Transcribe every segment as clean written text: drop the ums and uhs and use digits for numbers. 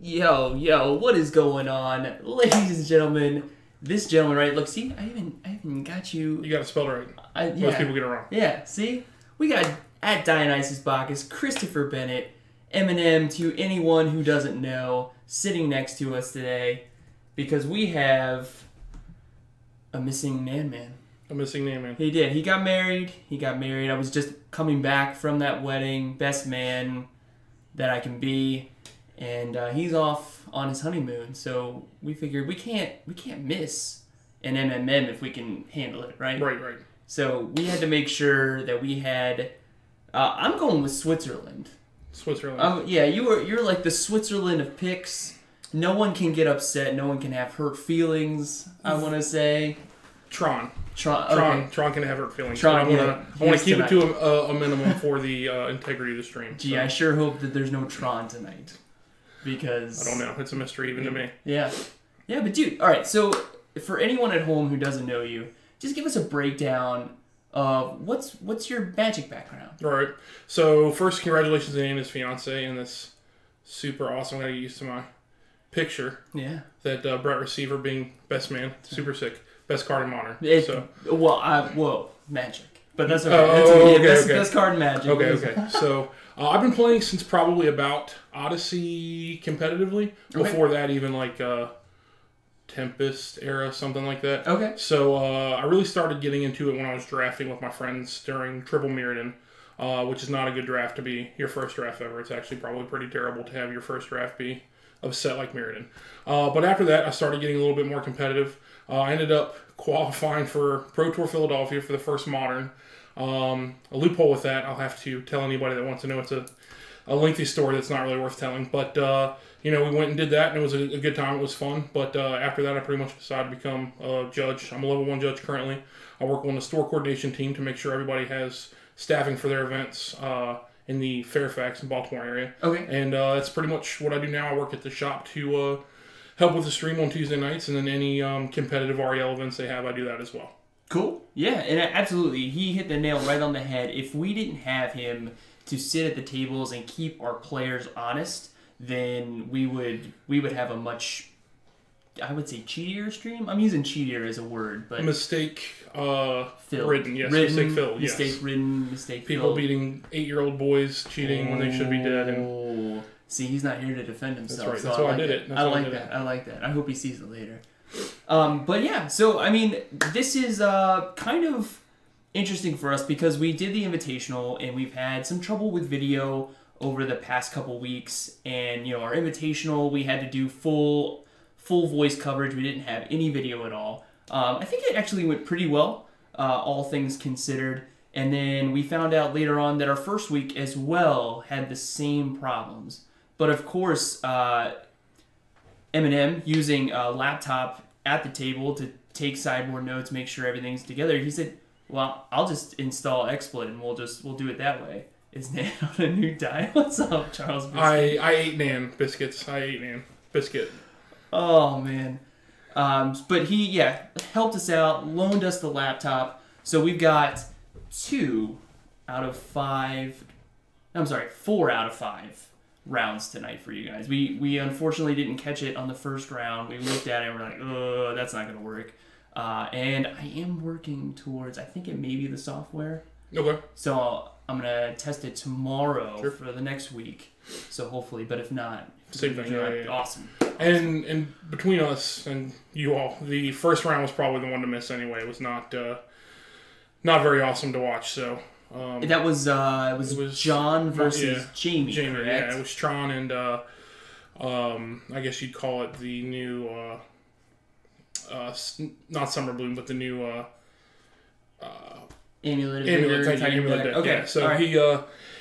Yo, what is going on? Ladies and gentlemen, this gentleman, right? Look, see, I even got you. You got it spelled right. Yeah. Most people get it wrong. Yeah, see? We got at DyonisisBaccus, Christopher Bennett, Eminem to anyone who doesn't know, sitting next to us today because we have a missing Nan man. A missing Nan man. He did. He got married. I was just coming back from that wedding, best man that I can be. And he's off on his honeymoon, so we figured we can't miss an MMM if we can handle it, right? Right. So we had to make sure that we had. I'm going with Switzerland. Switzerland. Yeah, you're like the Switzerland of picks. No one can get upset. No one can have hurt feelings. I want to say. Tron can have hurt feelings. I want to keep it to a minimum for the integrity of the stream. Gee, so. I sure hope that there's no Tron tonight. Because I don't know. It's a mystery even to me. Yeah, but dude, all right, so for anyone at home who doesn't know you, just give us a breakdown of what's your magic background. All right, so first, congratulations to Nan and his fiance and this super awesome, I got used to my picture. Yeah. That Brett receiver being best man, super sick, best card in modern. Magic. But that's okay. Best card in Magic. Okay. So I've been playing since probably about Odyssey competitively. Before that, even like Tempest era, something like that. Okay. So I really started getting into it when I was drafting with my friends during Triple Mirrodin, which is not a good draft to be your first draft ever. It's actually probably pretty terrible to have your first draft be upset like Mirrodin. But after that, I started getting a little bit more competitive. I ended up qualifying for Pro Tour Philadelphia for the first Modern. A loophole with that, I'll have to tell anybody that wants to know. It's a lengthy story that's not really worth telling. But, we went and did that, and it was a good time. It was fun. But after that, I pretty much decided to become a judge. I'm a level 1 judge currently. I work on the store coordination team to make sure everybody has staffing for their events in the Fairfax and Baltimore area. Okay. And that's pretty much what I do now. I work at the shop to... help with the stream on Tuesday nights, and then any competitive REL events they have, I do that as well. Cool. Yeah, and absolutely. He hit the nail right on the head. If we didn't have him to sit at the tables and keep our players honest, then we would have a much, I would say, cheatier stream. I'm using cheatier as a word, but... Mistake-ridden, yes. Mistake-filled, yes. Mistake-ridden, mistake-filled. People beating 8-year-old boys cheating when they should be dead, and... See, he's not here to defend himself. That's right. That's so I like it. I like that. I like that. I hope he sees it later. But yeah, so I mean, this is kind of interesting for us because we did the Invitational and we've had some trouble with video over the past couple weeks. And our Invitational, we had to do full voice coverage. We didn't have any video at all. I think it actually went pretty well, all things considered. And then we found out later on that our first week as well had the same problems. But of course, Eminem, using a laptop at the table to take sideboard notes, make sure everything's together, he said, well, I'll just install XSplit and we'll do it that way. Is Nan on a new diet? What's up, Charles Biscuit? I ate Nan biscuits. I ate Nan biscuit. Oh, man. But he, helped us out, loaned us the laptop. So we've got 4 out of 5 rounds tonight for you guys. We unfortunately didn't catch it on the first round. We looked at it and we're like, oh, that's not going to work. And I am working towards, I think it may be the software. Okay. So I'm going to test it tomorrow for the next week. So hopefully, but if not... Same thing. Yeah. Awesome. And between us and you all, the first round was probably the one to miss anyway. It was not very awesome to watch, so... that was it was John versus Jamie, correct? Yeah, it was Tron and, I guess you'd call it the new, not Summer Bloom, but the new... Amulet Titan. Okay, yeah, so right.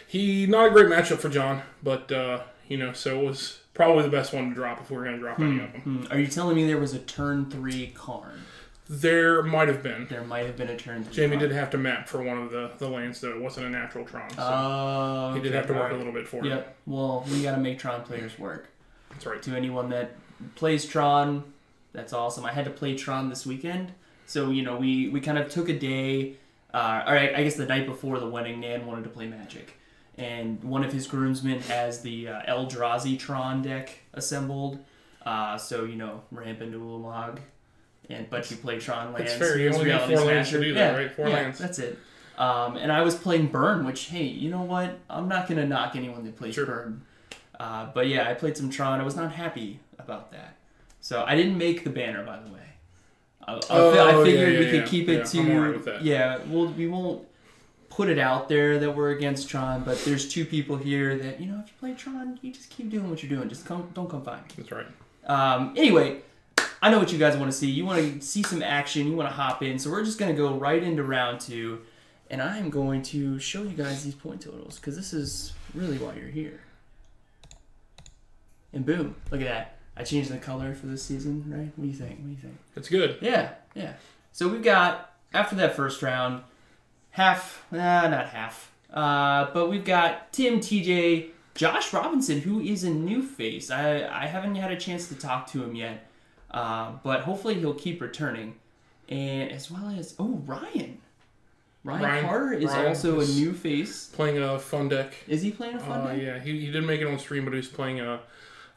he not a great matchup for John, but, so it was probably the best one to drop if we were going to drop any of them. Are you telling me there was a turn 3 Karn? There might have been. There might have been a turn. Jamie did have to map for one of the lands, though. It wasn't a natural Tron. So he did have to work a little bit for it. Well, we got to make Tron players work. That's right. To anyone that plays Tron, that's awesome. I had to play Tron this weekend. So, we kind of took a day. All right, I guess the night before the wedding, Nan wanted to play Magic. and one of his groomsmen has the Eldrazi Tron deck assembled. So, you know, ramp into Ulamog, but you play Tron lands. It's fair, you only got 4 lands to do that, yeah, right? Four lands. That's it. And I was playing Burn, which, hey, you know what? I'm not going to knock anyone that plays Burn. But yeah, I played some Tron. I was not happy about that. So I didn't make the banner, by the way. I figured we could keep it to, we won't put it out there that we're against Tron, but there's 2 people here that, you know, if you play Tron, you just keep doing what you're doing. Just don't come find me. That's right. Anyway, I know what you guys want to see. You want to see some action. You want to hop in. So we're just going to go right into round 2, and I'm going to show you guys these point totals because this is really why you're here. And boom, look at that. I changed the color for this season, right? What do you think? What do you think? That's good. Yeah, yeah. So we've got, after that first round, but we've got Tim, TJ, Josh Robinson, who is a new face. I haven't had a chance to talk to him yet, but hopefully he'll keep returning. And as well as, oh, Ryan. Ryan Carter is also a new face. Playing a fun deck. Is he playing a fun deck? Yeah, he didn't make it on stream, but he's playing a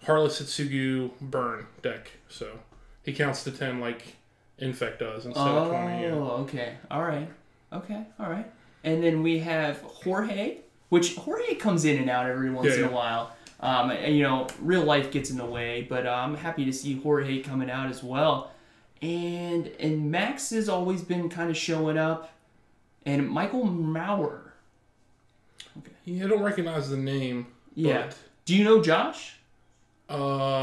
Heartless Hitsugu Burn deck, so he counts to 10 like Infect does instead of 20. Oh, yeah. Okay, all right, okay, all right. And then we have Jorge, which Jorge comes in and out every once in a while. And, you know, real life gets in the way, but I'm happy to see Jorge coming out as well. And Max has always been kind of showing up, and Michael Maurer. Okay, yeah, I don't recognize the name. Yeah. But... Do you know Josh? No,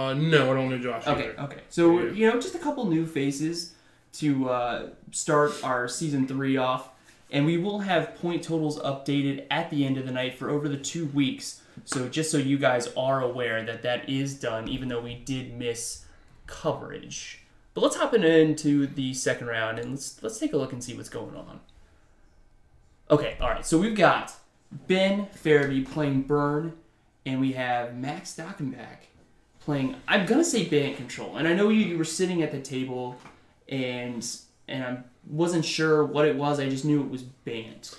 I don't know Josh either. Okay, so, you know, just a couple new faces to start our Season 3 off. And we will have point totals updated at the end of the night for over the 2 weeks. So just so you guys are aware that that is done, even though we did miss coverage. But let's hop into the second round and let's take a look and see what's going on. Okay, all right, so we've got Ben Farabee playing Burn, and we have Max Dockenbach playing, I'm going to say Band Control. And I know you were sitting at the table, and I wasn't sure what it was. I just knew it was Band.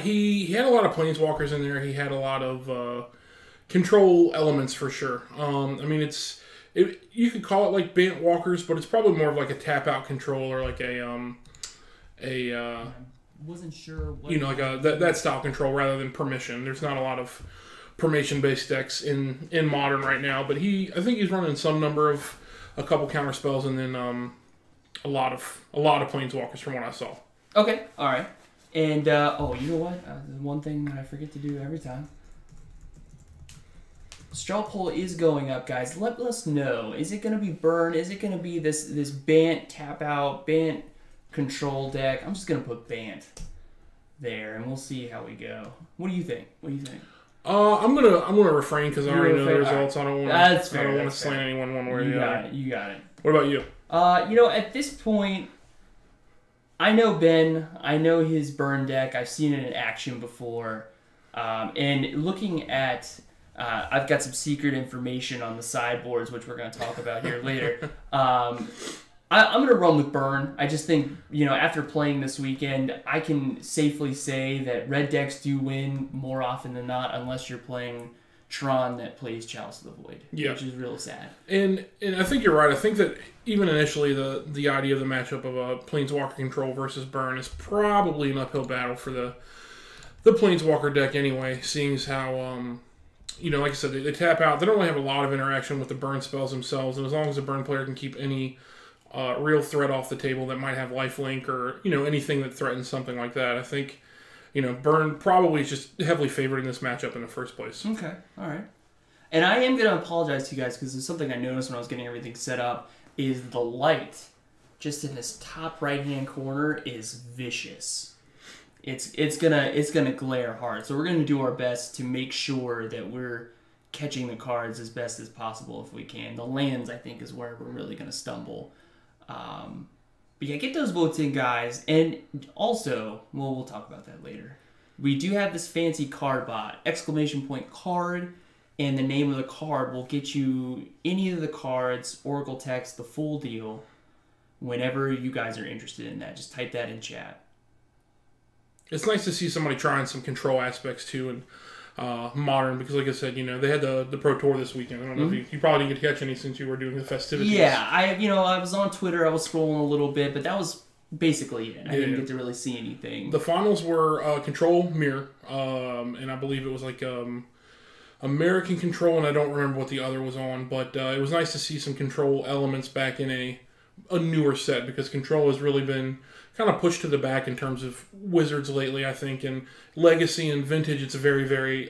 He had a lot of Planeswalkers in there. He had a lot of control elements for sure. I mean, you could call it like Bant Walkers, but it's probably more of like a tap-out control or like I wasn't sure what you know, like that style control rather than permission. There's not a lot of permission-based decks in Modern right now, but I think he's running some number of a couple counter spells and then a lot of Planeswalkers from what I saw. Okay, all right, and oh, you know what? The one thing that I forget to do every time. Straw poll is going up, guys. Let us know. Is it going to be Burn? Is it going to be this Bant tap out Bant control deck? I'm just going to put Bant there, and we'll see how we go. What do you think? What do you think? I'm gonna refrain because I already know the results. Right. I don't want to slant anyone one way or the other. You got it. What about you? You know, at this point, I know Ben. I know his Burn deck. I've seen it in action before. And looking at, I've got some secret information on the sideboards, which we're gonna talk about here later. I'm gonna run with Burn. I just think, you know, after playing this weekend, I can safely say that red decks do win more often than not, unless you're playing Tron that plays Chalice of the Void, which is real sad. And I think you're right. I think that even initially, the idea of the matchup of a Planeswalker control versus Burn is probably an uphill battle for the Planeswalker deck anyway, seeing as how you know, like I said, they tap out. They don't really have a lot of interaction with the Burn spells themselves, and as long as the Burn player can keep any real threat off the table that might have lifelink or, you know, anything that threatens something like that. I think, you know, Burn probably is just heavily favored in this matchup in the first place. Okay, all right. And I am going to apologize to you guys because there's something I noticed when I was getting everything set up is the light just in this top right-hand corner is vicious. It's gonna glare hard. So we're going to do our best to make sure that we're catching the cards as best as possible if we can. The lands, I think, is where we're really going to stumble. But yeah, get those votes in, guys. And also, well, we'll talk about that later. We do have this fancy card bot, !card, and the name of the card will get you any of the cards, Oracle text, the full deal, whenever you guys are interested in that. Just type that in chat. It's nice to see somebody trying some control aspects, too, and Modern, because like I said, you know, they had the Pro Tour this weekend. I don't know if you probably didn't get to catch any since you were doing the festivities. Yeah, I was on Twitter. I was scrolling a little bit, but that was basically it. I didn't get to really see anything. The finals were Control, Mirror, and I believe it was like American Control, and I don't remember what the other was on, but it was nice to see some Control elements back in a newer set, because Control has really been kind of pushed to the back in terms of Wizards lately, I think. And Legacy and Vintage, it's a very, very,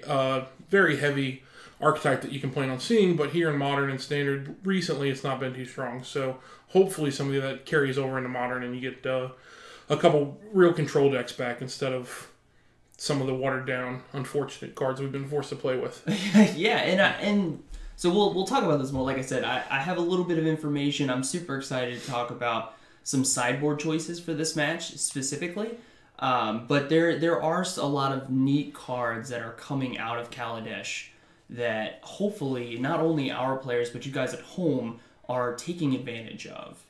very heavy archetype that you can plan on seeing. But here in Modern and Standard, recently, it's not been too strong. So hopefully some of that carries over into Modern and you get a couple real Control decks back instead of some of the watered-down, unfortunate cards we've been forced to play with. Yeah, and so we'll talk about this more. Like I said, I have a little bit of information. I'm super excited to talk about some sideboard choices for this match specifically, but there are a lot of neat cards that are coming out of Kaladesh that hopefully not only our players but you guys at home are taking advantage of.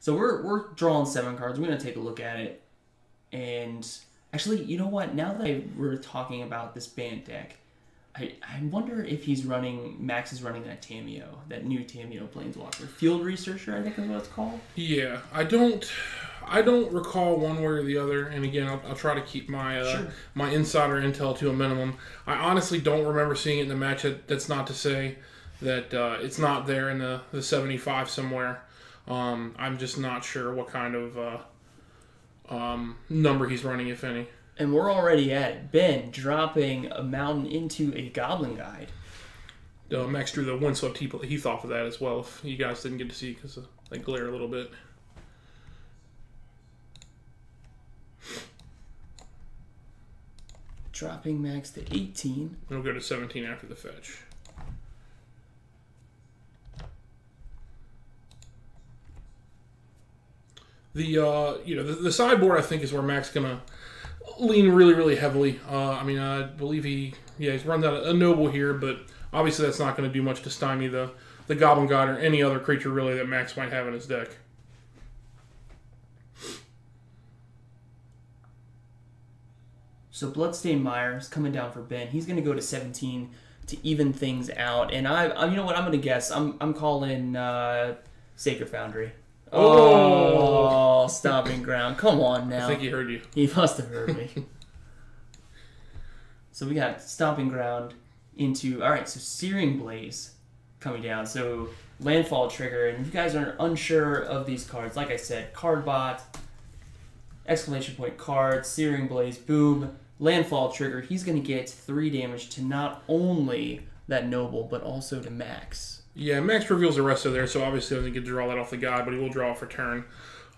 So we're drawing 7 cards. We're going to take a look at it. And actually, you know what? Now that we're talking about this Bant deck, I wonder if Max is running that Tamiyo, that new Tamiyo Planeswalker. Field Researcher, I think is what it's called. Yeah, I don't recall one way or the other, and again, I'll try to keep my my insider intel to a minimum. I honestly don't remember seeing it in the match. That's not to say that it's not there in the 75 somewhere. I'm just not sure what kind of number he's running, if any. And we're already at it. Ben dropping a mountain into a Goblin Guide. Max drew the Windswept Heath off of that as well, if you guys didn't get to see, because they glare a little bit. Dropping Max to 18. It'll go to 17 after the fetch. The the sideboard, I think, is where Max gonna lean really, really heavily. I believe he's run out a Noble here, but obviously that's not going to do much to stymie the Goblin God or any other creature really that Max might have in his deck. So Bloodstained Mire is coming down for Ben. He's going to go to 17 to even things out, and you know what? I'm going to guess. I'm calling Sacred Foundry. Oh, stomping ground. Come on now. I think he heard you. He must have heard me. So we got stomping ground into... Alright, so Searing Blaze coming down. So Landfall trigger. And if you guys are unsure of these cards, like I said, card bot, exclamation point card, Searing Blaze, boom, Landfall trigger. He's going to get 3 damage to not only that Noble, but also to Max. Yeah, Max reveals the rest of there, so obviously doesn't get to draw that off the guide, but he will draw off return.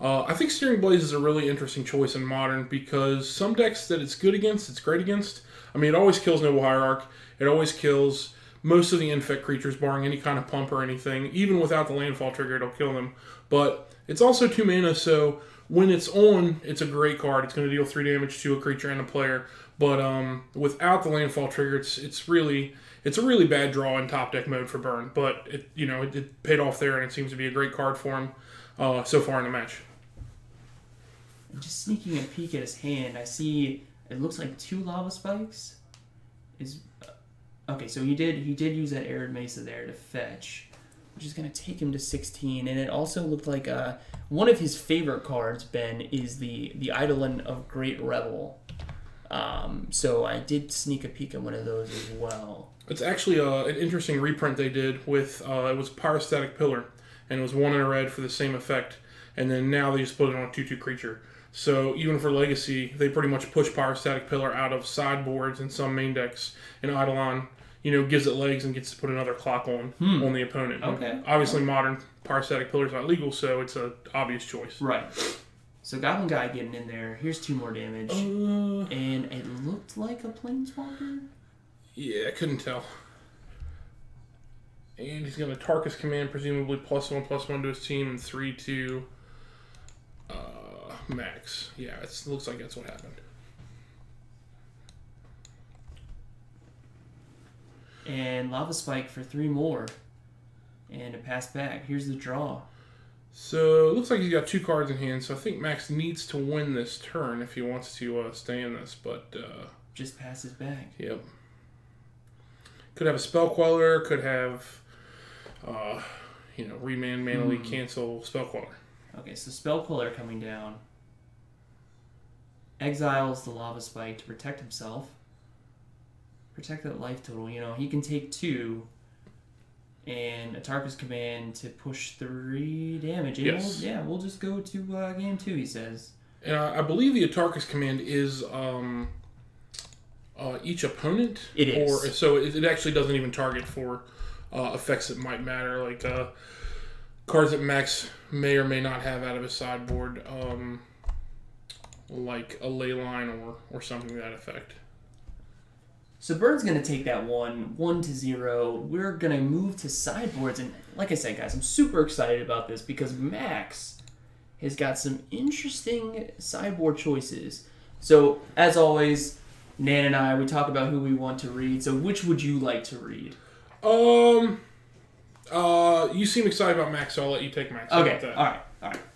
I think Searing Blaze is a really interesting choice in Modern, because some decks that it's good against, it's great against. I mean, it always kills Noble Hierarch. It always kills most of the Infect creatures, barring any kind of pump or anything. Even without the Landfall trigger, it'll kill them. But it's also 2 mana, so when it's on, it's a great card. It's going to deal 3 damage to a creature and a player. But without the Landfall trigger, it's really... It's a really bad draw in top deck mode for Burn, but it paid off there, and it seems to be a great card for him so far in the match. Just sneaking a peek at his hand, I see it looks like 2 Lava Spikes. Okay, so he did use that Arid Mesa there to fetch, which is going to take him to 16, and it also looked like one of his favorite cards, Ben, is the Eidolon of Great Rebel. So I did sneak a peek at one of those as well. It's actually an interesting reprint they did with, it was Pyrostatic Pillar, and it was 1 in a red for the same effect, and then now they just put it on a 2/2 creature. So even for Legacy, they pretty much push Pyrostatic Pillar out of sideboards and some main decks, and Eidolon, gives it legs and gets to put another clock on the opponent. Okay. And obviously Modern, Pyrostatic Pillar is not legal, so it's an obvious choice. Right. So Goblin Guy getting in there. Here's 2 more damage. And it looked like a Planeswalker? Yeah, I couldn't tell. And he's going to Atarka's Command, presumably +1/+1 to his team, and 3 to Max. Yeah, it looks like that's what happened. And Lava Spike for 3 more. And a pass back. Here's the draw. So it looks like he's got 2 cards in hand, so I think Max needs to win this turn if he wants to stay in this, but... just passes back. Yep. Could have a Spell Queller, could have, you know, Remand, Mana Leak, Cancel, Spell Queller. Okay, so Spell Queller coming down. Exiles the Lava Spike to protect himself. Protect that life total. You know, he can take 2. And Atarka's Command to push 3 damage. Yes. Yeah, we'll just go to game 2, he says. And I believe the Atarka's Command is each opponent. It is. Or, so it actually doesn't even target for effects that might matter, like cards that Max may or may not have out of his sideboard, like a Leyline or something to that effect. So Burn's going to take that one to 0. We're going to move to sideboards. And like I said, guys, I'm super excited about this because Max has got some interesting sideboard choices. So as always, Nan and I, we talk about who we want to read. So which would you like to read? You seem excited about Max, so I'll let you take Max. Okay, all right.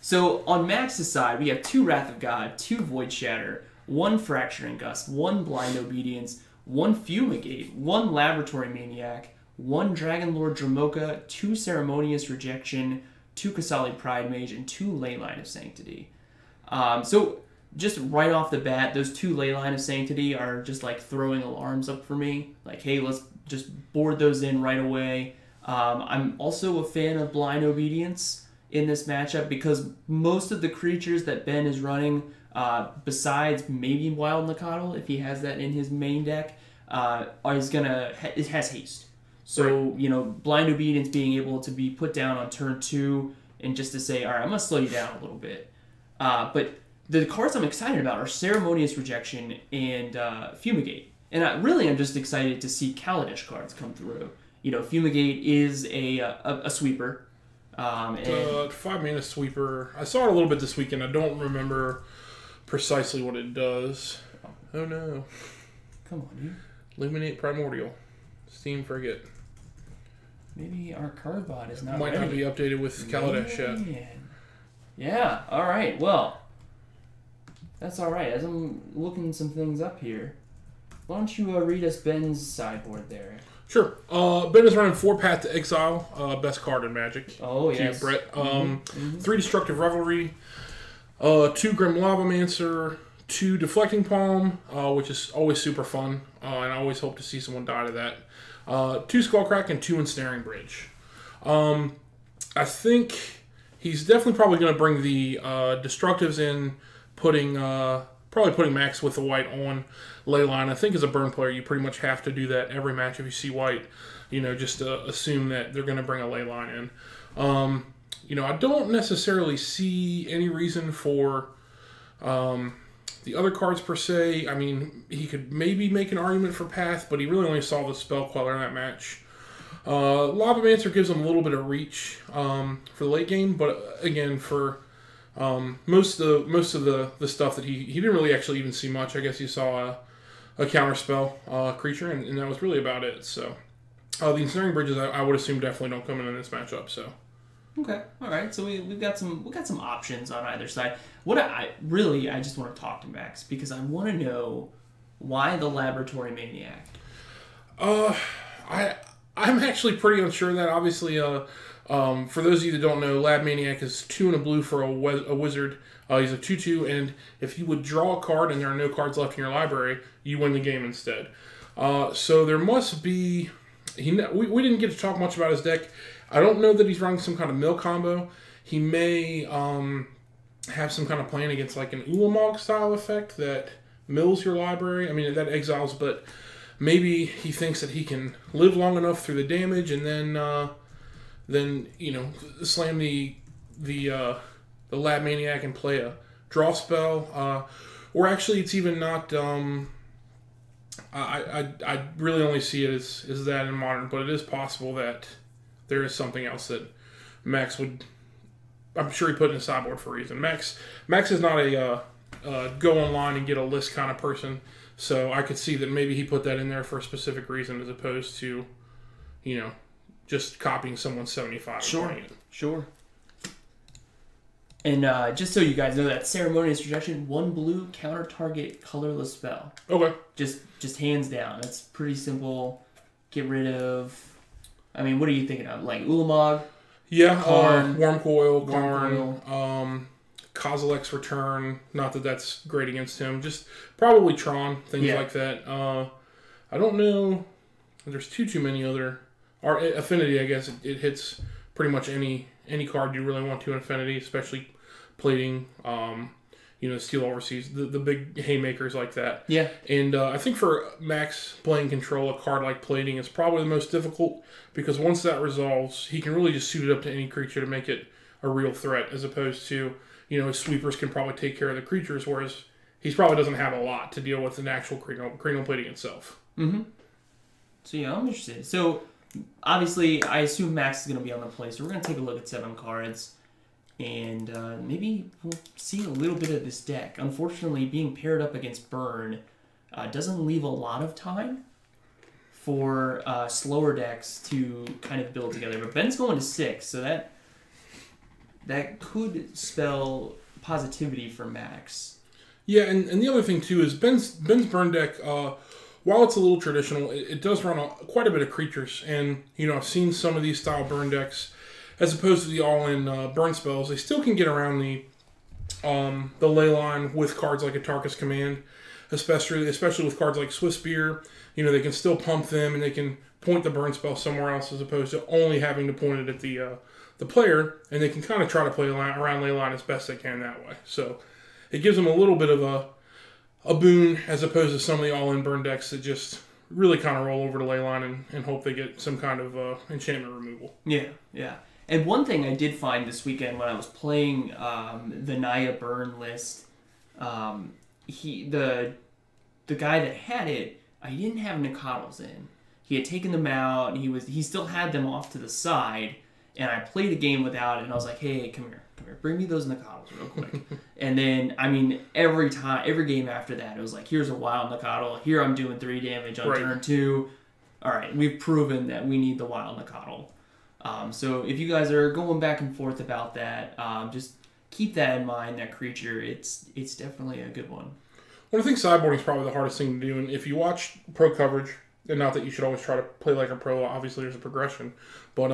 So on Max's side, we have 2 Wrath of God, 2 Void Shatter, 1 Fracturing Gust, 1 Blind Obedience, 1 Fumigate, 1 Laboratory Maniac, 1 Dragon Lord Dramoka, 2 Ceremonious Rejection, 2 Kasali Pride Mage, and 2 Leyline of Sanctity. So just right off the bat, those 2 Leyline of Sanctity are just like throwing alarms up for me. Like, hey, let's just board those in right away. I'm also a fan of Blind Obedience in this matchup because most of the creatures that Ben is running, besides maybe Wild Nacatl, if he has that in his main deck, it has haste. So, right, you know, Blind Obedience being able to be put down on turn 2 and just to say, all right, I'm going to slow you down a little bit. But the cards I'm excited about are Ceremonious Rejection and Fumigate. And I'm just excited to see Kaladesh cards come through. You know, Fumigate is a sweeper. 5 mana sweeper. I saw it a little bit this weekend. I don't remember precisely what it does. Oh no. Come on, dude. Illuminate Primordial. Steam Frigate. Maybe our card bot is not ready. Might not be updated with Kaladesh yet. Yeah, alright. Well, that's alright. As I'm looking some things up here, why don't you read us Ben's sideboard there? Sure. Ben is running 4 Path to Exile. Best card in Magic. Oh, yes. Brett. 3 Destructive Revelry. 2 Grim Lavamancer, 2 Deflecting Palm, which is always super fun, and I always hope to see someone die to that. 2 Skullcrack and 2 Ensnaring Bridge. I think he's definitely probably going to bring the Destructives in, probably putting Max with the white on Leyline. I think as a Burn player, you pretty much have to do that every match if you see white. You know, just assume that they're going to bring a Leyline in. You know, I don't necessarily see any reason for the other cards per se. I mean, he could maybe make an argument for Path, but he really only saw the Spell Queller in that match. Lavamancer gives him a little bit of reach for the late game, but again, for most of the stuff that he didn't really actually even see much. I guess he saw a counterspell creature, and that was really about it. So the Ensnaring Bridges, I would assume, definitely don't come in this matchup. So. Okay, all right. So we've got some options on either side. What I just want to talk to Max because I want to know why the Laboratory Maniac. I'm actually pretty unsure of that. Obviously, for those of you that don't know, Lab Maniac is 2 and a blue for a wizard. He's a 2/2, and if you would draw a card and there are no cards left in your library, you win the game instead. So there must be. We didn't get to talk much about his deck. I don't know that he's running some kind of mill combo. He may have some kind of plan against like an Ulamog style effect that mills your library. I mean, that exiles, but maybe he thinks that he can live long enough through the damage and then you know, slam the Lab Maniac and play a draw spell. Or actually, it's even not. I really only see it as that in Modern, but it is possible that there is something else that Max would. I'm sure he put in a sideboard for a reason. Max is not a go online and get a list kind of person, so I could see that maybe he put that in there for a specific reason as opposed to, you know, just copying someone's 75. Sure, sure. And just so you guys know, that Ceremonious Rejection, 1 blue counter target colorless spell. Okay. Just hands down. That's pretty simple. Get rid of... I mean, what are you thinking of? Like Ulamog? Yeah, Karn, Wormcoil, Karn, Kozilek's Return. Not that that's great against him. Just probably Tron, things like that. I don't know. There's too many other... Or Affinity, I guess. It hits pretty much any card you really want to in Affinity, especially plating, you know, Steel Overseas, the big haymakers like that. Yeah. And I think for Max playing Control, a card like plating is probably the most difficult because once that resolves, he can really just suit it up to any creature to make it a real threat as opposed to, you know, his sweepers can probably take care of the creatures, whereas he probably doesn't have a lot to deal with an actual cranial plating itself. Mm-hmm. So, yeah, I'm interested. So... Obviously, I assume Max is going to be on the play, so we're going to take a look at 7 cards, and maybe we'll see a little bit of this deck. Unfortunately, being paired up against Burn doesn't leave a lot of time for slower decks to kind of build together. But Ben's going to 6, so that could spell positivity for Max. Yeah, and the other thing, too, is Ben's Burn deck... while it's a little traditional, it does run quite a bit of creatures. And, you know, I've seen some of these style burn decks, as opposed to the all-in burn spells, they still can get around the ley line with cards like Atarka's Command, especially with cards like Swiss Spear. You know, they can still pump them, and they can point the burn spell somewhere else, as opposed to only having to point it at the player. And they can kind of try to play around ley line as best they can that way. So it gives them a little bit of a boon, as opposed to some of the all-in burn decks that just really kind of roll over to Leyline and hope they get some kind of enchantment removal. Yeah, yeah. And one thing I did find this weekend when I was playing the Naya Burn list, the guy that had it, I didn't have Nicottles in. He had taken them out, and he still had them off to the side, and I played a game without it, and I was like, hey, come here, bring me those Nicottles real quick. And then, I mean, every game after that, it was like, here's a wild Nicottle. Here I'm doing 3 damage on turn 2. All right, we've proven that we need the wild Nicottle. So if you guys are going back and forth about that, just keep that in mind, that creature. It's definitely a good one. Well, I think sideboarding is probably the hardest thing to do. And if you watch pro coverage, and not that you should always try to play like a pro, obviously there's a progression, but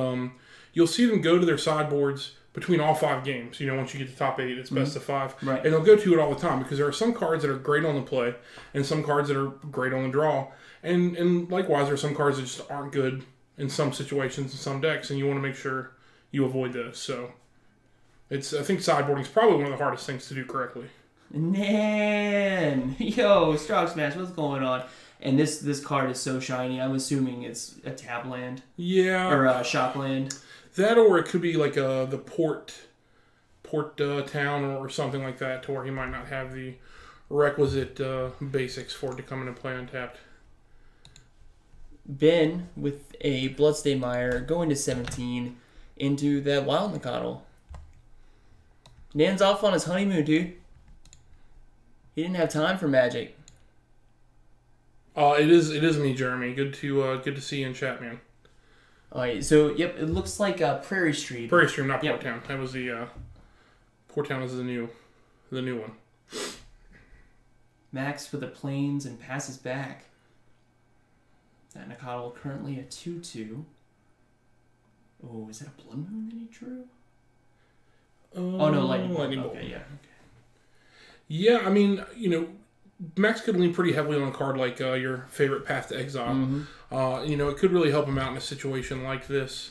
you'll see them go to their sideboards between all 5 games. You know, once you get to top 8, it's best of 5. Right. And they'll go to it all the time because there are some cards that are great on the play and some cards that are great on the draw. And likewise, there are some cards that just aren't good in some situations and some decks, and you want to make sure you avoid those. So I think sideboarding is probably one of the hardest things to do correctly. Nan! Yo, Strong Smash, what's going on? And this card is so shiny. I'm assuming it's a tap land. Yeah. Or a shop land. That, or it could be like the port town or something like that, to where he might not have the requisite basics for it to come into play untapped. Ben, with a Bloodstained Mire, going to 17 into that wild Nicottle. Nan's off on his honeymoon, dude. He didn't have time for magic. It is me, Jeremy. Good to see you in chat, man. Alright, so, yep, it looks like Prairie Street. Prairie Street, not Port Town. That was the, Port Town is the new one. Max for the Plains and passes back. That Nicottle currently a 2-2. Oh, is that a Blood Moon that he drew? Oh, no, Lightning Bolt. Okay, yeah. Okay. Yeah, I mean, you know, Max could lean pretty heavily on a card like your favorite Path to Exile. Mm-hmm. You know, it could really help him out in a situation like this.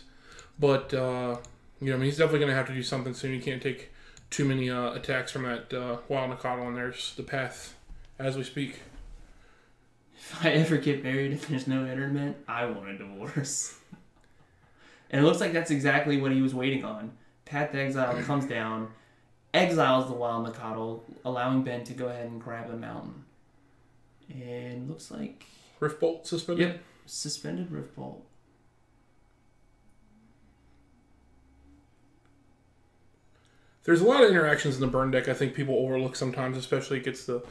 But, you know, I mean, he's definitely going to have to do something soon. You can't take too many attacks from that wild Nicottle, and there's the path as we speak. If I ever get married, if there's no internet, I want a divorce. And it looks like that's exactly what he was waiting on. Path to Exile comes down, exiles the wild Nicottle, allowing Ben to go ahead and grab a mountain. And looks like... Riftbolt suspended? Yep, suspended Riftbolt. There's a lot of interactions in the burn deck I think people overlook sometimes, especially it gets the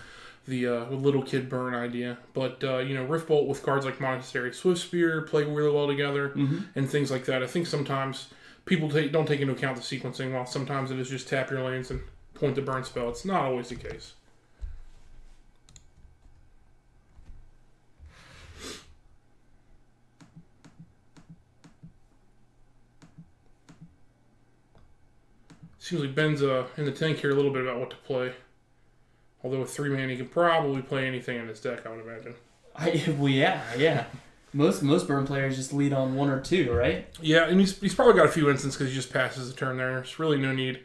little kid burn idea. But, you know, Riftbolt with cards like Monastery Swift Spear play really well together, and things like that. I think sometimes... people don't take into account the sequencing, while sometimes it is just tap your lands and point the burn spell. It's not always the case. Seems like Ben's in the tank here a little bit about what to play. Although with 3 mana, he can probably play anything in his deck, I would imagine. Well, yeah. Most Burn players just lead on 1 or 2, right? Yeah, and he's probably got a few instances because he just passes the turn there. There's really no need.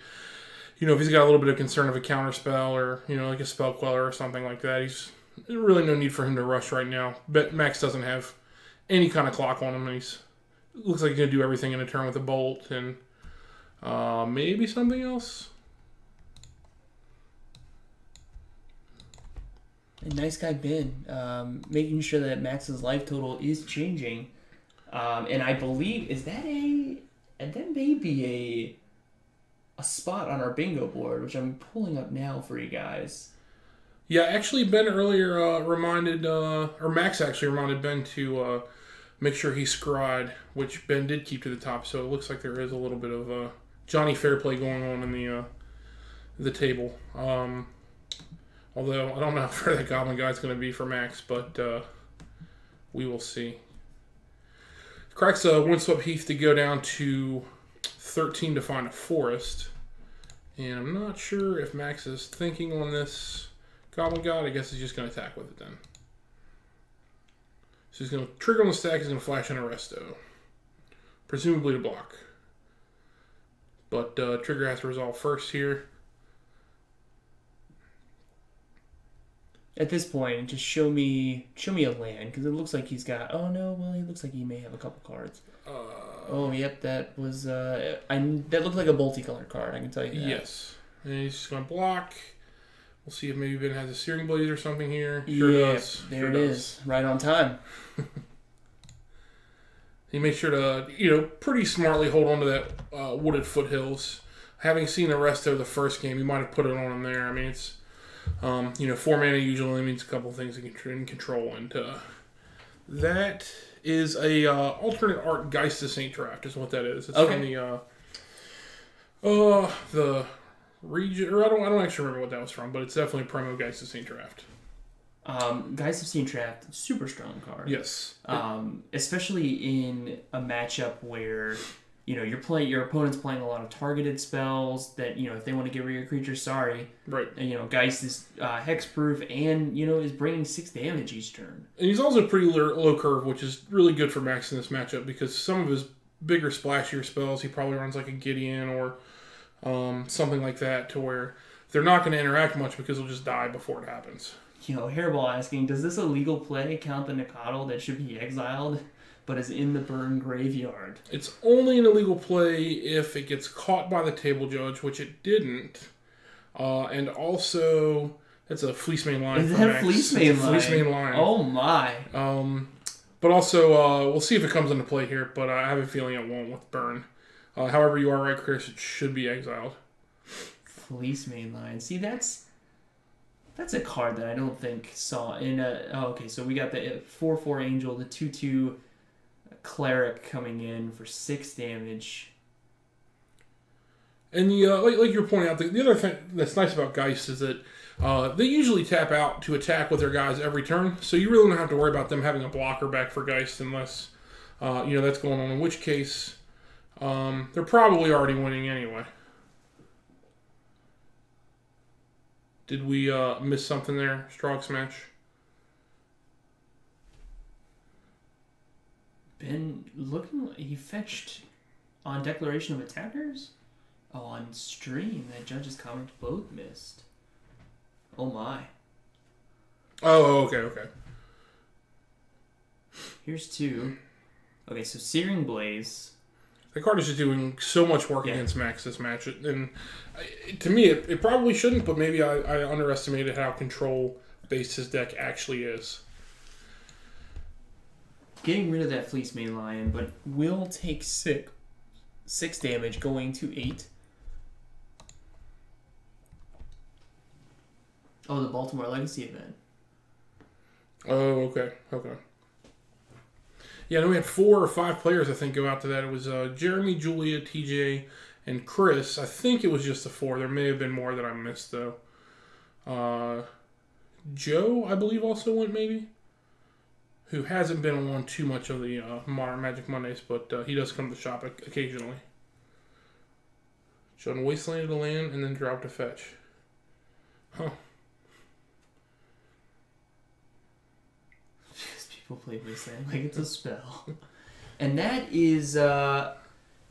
You know, if he's got a little bit of concern of a counter spell or, you know, like a Spell Queller or something like that, he's really no need for him to rush right now. But Max doesn't have any kind of clock on him, and he's looks like he's going to do everything in a turn with a bolt and maybe something else. Nice guy Ben, making sure that Max's life total is changing, and I believe that may be a spot on our bingo board, which I'm pulling up now for you guys. Yeah, actually, Ben earlier Max actually reminded Ben to make sure he scried, which Ben did keep to the top. So it looks like there is a little bit of Johnny Fairplay going on in the table. Although, I don't know how far that Goblin Guide's going to be for Max, but we will see. Cracks a Windswept Heath to go down to 13 to find a forest. And I'm not sure if Max is thinking on this Goblin Guide. I guess he's just going to attack with it then. So he's going to trigger on the stack. He's going to flash in a Resto. Presumably to block. But trigger has to resolve first here. At this point, just show me a land, because it looks like he's got... Oh, no, well, he looks like he may have a couple cards. Oh, yep, that was... that looked like a multicolored card, I can tell you that. Yes. And he's just going to block. We'll see if maybe Ben has a Searing Blaze or something here. Sure does. There it is. Right on time. He makes sure to, you know, pretty smartly hold on to that Wooded Foothills. Having seen the rest of the first game, he might have put it on him there. I mean, it's... you know, 4 mana usually means a couple things in control, and that is a alternate art Geist of Saint Traft is what that is. It's okay. From the region, or I don't actually remember what that was from, but it's definitely promo Geist of Saint Traft. Geist of Saint Traft, super strong card. Yes, especially in a matchup where. You know, your opponent's playing a lot of targeted spells that, you know, if they want to get rid of your creature, sorry. Right. And, you know, Geist is hexproof and, you know, is bringing 6 damage each turn. And he's also pretty low curve, which is really good for Max in this matchup because some of his bigger, splashier spells, he probably runs like a Gideon or something like that to where they're not going to interact much because they'll just die before it happens. You know, Hairball asking, does this illegal play count the Nacatl that should be exiled? But is in the Burn graveyard. It's only an illegal play if it gets caught by the table judge, which it didn't. And also, that's a Fleecemane Lion. Is that a Fleecemane Lion? Fleecemane Lion. Oh my. But also, we'll see if it comes into play here, but I have a feeling it won't with Burn. However, you are right, Chris, it should be exiled. Fleecemane Lion. See, that's a card that I don't think saw in a... Oh, okay, so we got the 4/4 Angel, the 2/2... Cleric coming in for 6 damage. And the like you were pointing out, the other thing that's nice about Geist is that they usually tap out to attack with their guys every turn, so you really don't have to worry about them having a blocker back for Geist unless you know that's going on. In which case, they're probably already winning anyway. Did we miss something there? Strog Smash. Ben, looking, he fetched on Declaration of Attackers? Oh, on stream, that judge's comment both missed. Oh my. Oh, okay. Here's 2. Okay, so Searing Blaze. The card is just doing so much work against Max this match. And to me, it probably shouldn't, but maybe I underestimated how control-based his deck actually is. Getting rid of that Fleecemane Lion, but will take 6 damage, going to 8. Oh, the Baltimore Legacy event. Oh, okay. Yeah, then we had 4 or 5 players, I think, go out to that. It was Jeremy, Julia, TJ, and Chris. I think it was just the 4. There may have been more that I missed, though. Joe, I believe, also went, maybe? Who hasn't been on too much of the modern Magic Mondays, but he does come to the shop occasionally. Showed Wasteland to land and then dropped a fetch. Huh. Yes, people play Wasteland like it's a spell. And that is the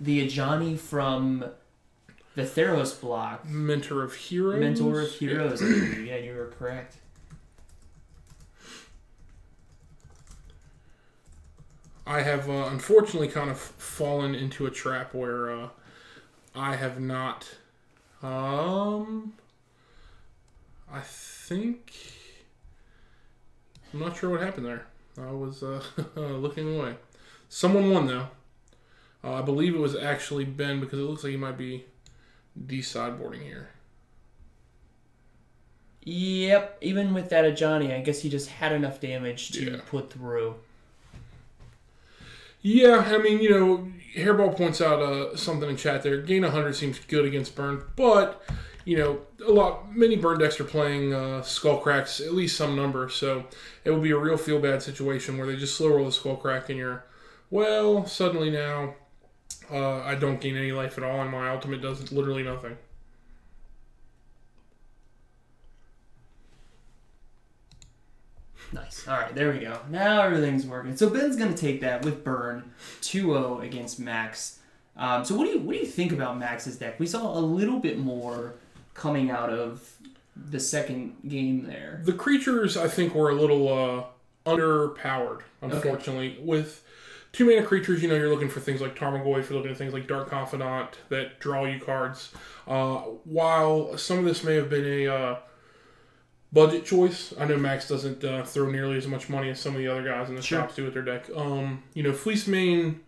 Ajani from the Theros block. Mentor of Heroes? Mentor of Heroes. Yeah, you were correct. I have unfortunately kind of fallen into a trap where I have not. I think I'm not sure what happened there. I was looking away. Someone won though. I believe it was actually Ben because it looks like he might be de-sideboarding here. Yep. Even with that Ajani, I guess he just had enough damage to put through. Yeah, I mean, you know, Hairball points out something in chat there. Gain 100 seems good against Burn, but, you know, many Burn decks are playing Skullcracks, at least some number, so it would be a real feel-bad situation where they just slow roll the Skullcrack and you're, well, suddenly now I don't gain any life at all and my ultimate does literally nothing. Nice. All right, there we go. Now everything's working. So Ben's going to take that with Burn, 2-0 against Max. So what do you think about Max's deck? We saw a little bit more coming out of the second game there. The creatures, I think, were a little underpowered, unfortunately. Okay. With 2-mana creatures, you know, you're looking for things like Tarmogoyf, you're looking at things like Dark Confidant that draw you cards. While some of this may have been a... budget choice. I know Max doesn't throw nearly as much money as some of the other guys in the shops do with their deck. You know, Fleecemane,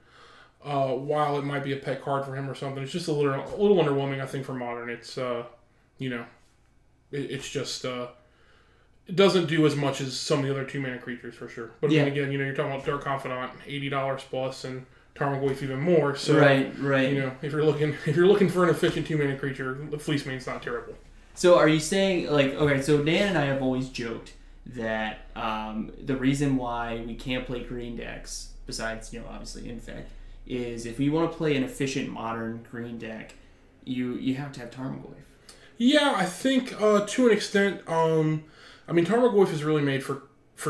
while it might be a pet card for him or something, it's just a little underwhelming, I think, for Modern. It's, you know, it's just, it doesn't do as much as some of the other 2-mana creatures, for sure. But then again, you know, you're talking about Dark Confidant, $80 plus, and Tarmogoyf even more. So, right. You know, if you're looking for an efficient 2-mana creature, Fleecemane's not terrible. So are you saying, like, okay, so Nan and I have always joked that the reason why we can't play green decks, besides, you know, obviously Infect, is if you want to play an efficient Modern green deck, you have to have Tarmogoyf. Yeah, I think to an extent, I mean, Tarmogoyf is really made for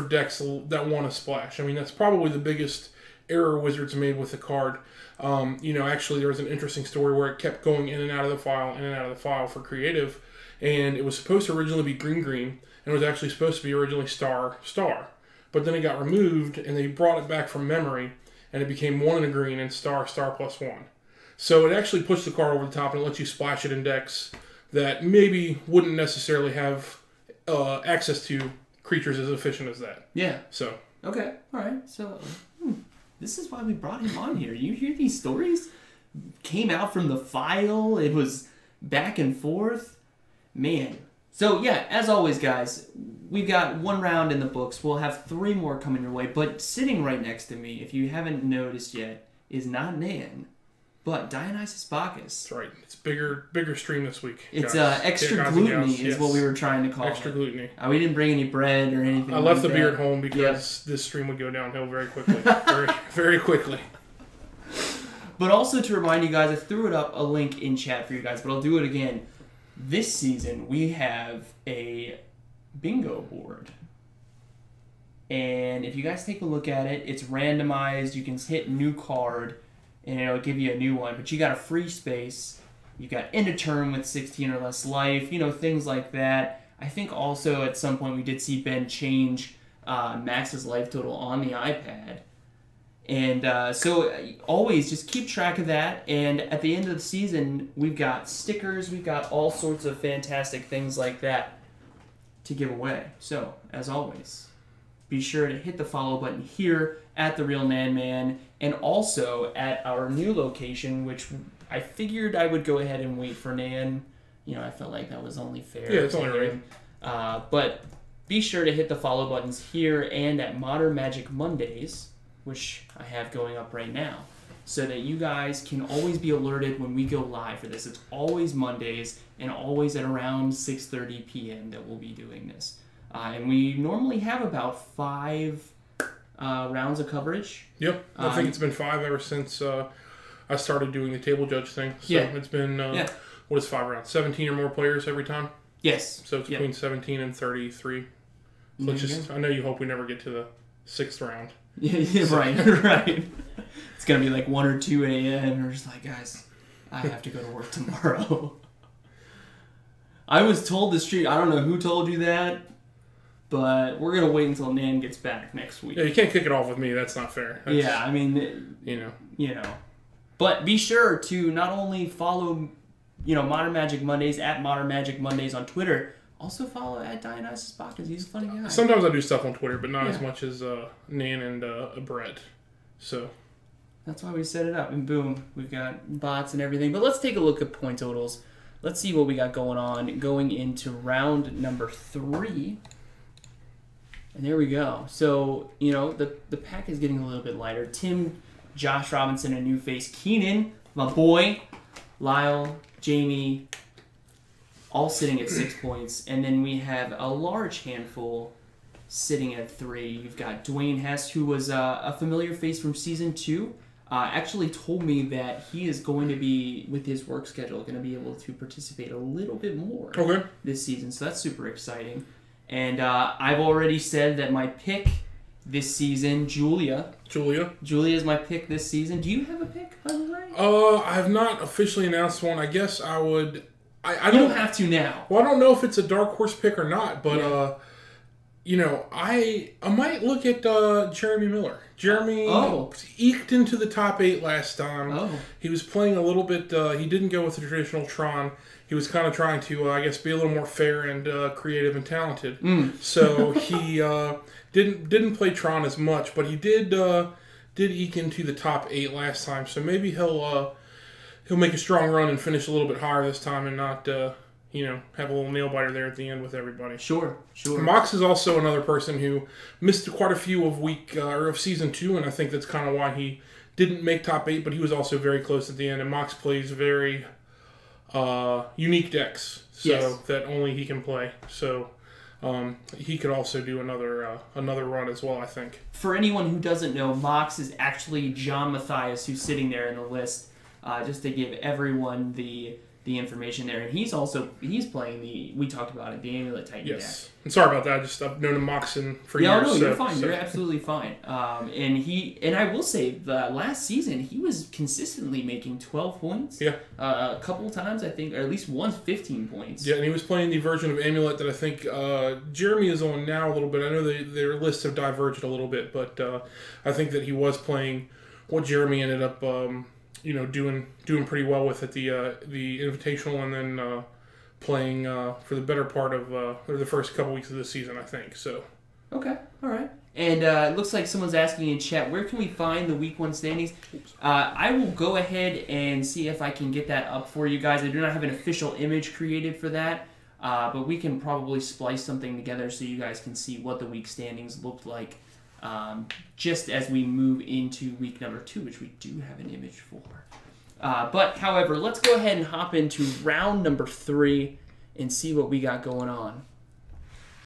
decks that want to splash. I mean, that's probably the biggest error Wizards made with the card. You know, actually there was an interesting story where it kept going in and out of the file for creative. And it was supposed to originally be green-green, and it was actually supposed to be originally star-star. But then it got removed, and they brought it back from memory, and it became 1 and a green and star-star +1. So it actually pushed the card over the top and lets you splash it in decks that maybe wouldn't necessarily have access to creatures as efficient as that. Yeah. So. Okay. All right. So this is why we brought him on here. You hear these stories? Came out from the file. It was back and forth. Man. So, yeah, as always, guys, we've got one round in the books. We'll have 3 more coming your way. But sitting right next to me, if you haven't noticed yet, is not Nan, but DyonisisBaccus. That's right. It's bigger stream this week. It's extra glutiny is what we were trying to call it. Extra glutiny. We didn't bring any bread or anything. I left the beer at home because this stream would go downhill very quickly. Very, very quickly. But also to remind you guys, I threw it up a link in chat for you guys, but I'll do it again. This season, we have a bingo board. And if you guys take a look at it, it's randomized. You can hit new card, and it'll give you a new one. But you got a free space. You got end of turn with 16 or less life. You know, things like that. I think also at some point we did see Ben change Max's life total on the iPad. And so always just keep track of that. And at the end of the season, we've got stickers. We've got all sorts of fantastic things like that to give away. So, as always, be sure to hit the follow button here at The Real Nan Man and also at our new location, which I figured I would go ahead and wait for Nan. You know, I felt like that was only fair. Yeah, it's only right. But be sure to hit the follow buttons here and at Modern Magic Mondays, which I have going up right now, so that you guys can always be alerted when we go live for this. It's always Mondays and always at around 6:30 p.m. that we'll be doing this. And we normally have about 5 rounds of coverage. Yep, I think it's been 5 ever since I started doing the table judge thing. So yeah. It's been, what is 5 rounds? 17 or more players every time? Yes. So it's between 17 and 33. So let's just, I know you hope we never get to the 6th round. Right. It's going to be like 1 or 2 a.m. We're just like, guys, I have to go to work tomorrow. I was told this street, I don't know who told you that, but we're going to wait until Nan gets back next week. Yeah, you can't kick it off with me. That's not fair. That's, yeah, I mean, you know. But be sure to not only follow, you know, Modern Magic Mondays at Modern Magic Mondays on Twitter, also follow at DyonisisBaccus. He's a funny guy. Sometimes I do stuff on Twitter, but not as much as Nan and Brett. So that's why we set it up. And boom, we've got bots and everything. But let's take a look at point totals. Let's see what we got going on going into round number 3. And there we go. So, you know, the pack is getting a little bit lighter. Tim, Josh Robinson, a new face. Keenan, my boy. Lyle, Jamie, all sitting at 6 points. And then we have a large handful sitting at 3. You've got Dwayne Hess, who was a familiar face from Season 2. Actually told me that he is going to be, with his work schedule, going to be able to participate a little bit more this season. So that's super exciting. And I've already said that my pick this season, Julia. Julia is my pick this season. Do you have a pick, by the way? I have not officially announced one. I guess I would... I don't have to now. Well, I don't know if it's a dark horse pick or not, but... Yeah. You know, I might look at Jeremy Miller. Jeremy eked into the top 8 last time. He was playing a little bit. He didn't go with the traditional Tron. He was kind of trying to, I guess, be a little more fair and creative and talented. So he didn't play Tron as much, but he did eke into the top 8 last time. So maybe he'll make a strong run and finish a little bit higher this time and not. You know, have a little nail-biter there at the end with everybody. Sure. Mox is also another person who missed quite a few of Season 2, and I think that's kind of why he didn't make top 8, but he was also very close at the end, and Mox plays very unique decks that only he can play. So he could also do another run as well, I think. For anyone who doesn't know, Mox is actually John Matthias, who's sitting there in the list, just to give everyone the information there, and he's playing the Amulet Titan deck. And sorry about that. I've known Mox for years. No, you're fine. You're absolutely fine. And I will say the last season he was consistently making 12 points. Yeah. A couple times I think, or at least once 15 points. Yeah, and he was playing the version of Amulet that I think Jeremy is on now a little bit. I know their lists have diverged a little bit, but I think that he was playing what Jeremy ended up. You know, doing pretty well with at the Invitational, and then playing for the better part of the first couple weeks of this season, I think. So. Okay. All right. And it looks like someone's asking in chat, where can we find the Week 1 standings? I will go ahead and see if I can get that up for you guys. I do not have an official image created for that, but we can probably splice something together so you guys can see what the week standings looked like. Just as we move into week number 2, which we do have an image for. But, however, let's go ahead and hop into round number 3 and see what we got going on.